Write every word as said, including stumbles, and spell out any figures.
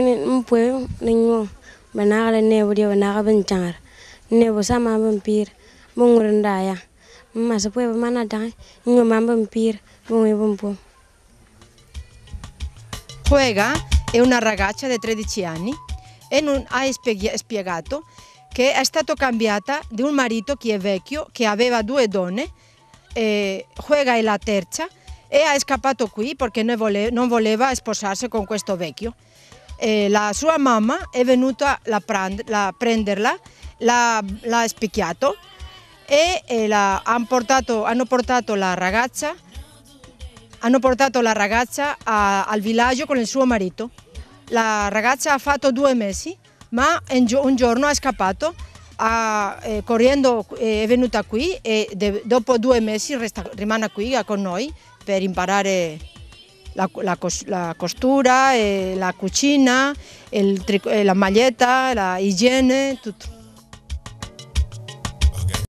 non puoi non banare nebo di banare bencar nebo sama vampir bungurandaya ma se puoi banare dai non mamma vampir bungi bumpo. Juega è una ragazza di tredici anni e non ha spiegato che è stata cambiata da un marito che è vecchio, che aveva due donne, e Juega è la terza e è scappato qui perché non voleva sposarsi con questo vecchio. E la sua mamma è venuta a prenderla, l'ha spicchiato e, e la, han portato, hanno portato la ragazza, hanno portato la ragazza a, al villaggio con il suo marito. La ragazza ha fatto due mesi, ma un giorno è scappato, ha, eh, correndo eh, è venuta qui e de, dopo due mesi resta, rimane qui con noi per imparare la, la, la costura, eh, la cucina, il, la maglietta, la igiene, tutto.